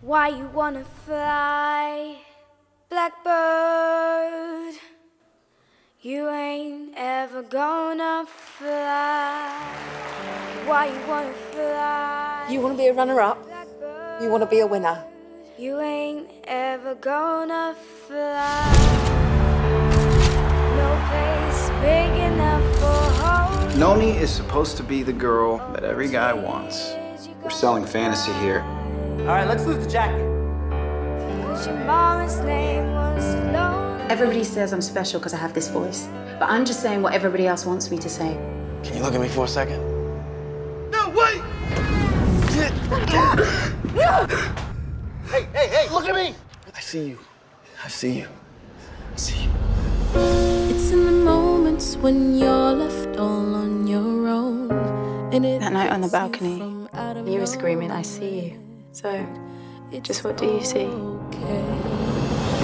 Why you wanna fly, blackbird? You ain't ever gonna fly. Why you wanna fly? You wanna be a runner-up. You wanna be a winner. You ain't ever gonna fly. No place big enough for home. Noni is supposed to be the girl that every guy wants. We're selling fantasy here. All right, let's lose the jacket. Everybody says I'm special because I have this voice, but I'm just saying what everybody else wants me to say. Can you look at me for a second? No, wait! Hey, hey, hey, look at me! I see you. I see you. I see you. It's in the moments when you're left all on your own. That night on the balcony, you were screaming, "I see you." So, just what do you see?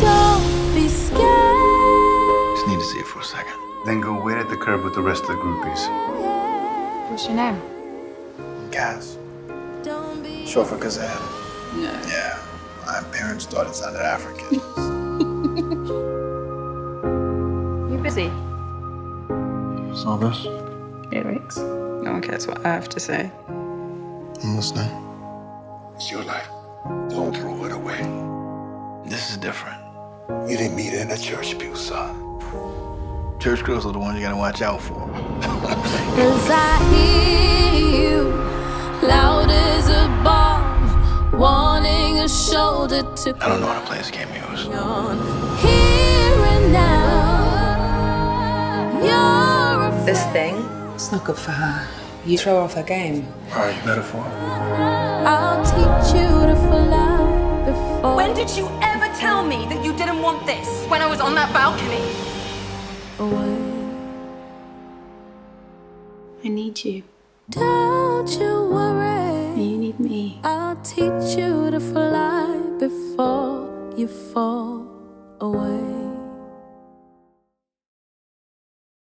Don't be scared. Just need to see it for a second. Then go wait at the curb with the rest of the groupies. What's your name? Gaz. Short for Gazelle. Yeah. Yeah. My parents thought it sounded African. You busy? What's all this? Lyrics. No one cares what I have to say. I'm listening. It's your life. Don't throw it away. This is different. You didn't meet her in a church pew, son. Church girls are the ones you gotta watch out for. 'Cause I hear you loud as a bomb, wanting a shoulder to. I don't know how to play this game, yours. Here and now, you're a this thing, it's not good for her. You throw off her game. All right, metaphor. I'll teach you to fly before. When did you ever tell me that you didn't want this? When I was on that balcony. I need you. Don't you worry. You need me. I'll teach you to fly before you fall away.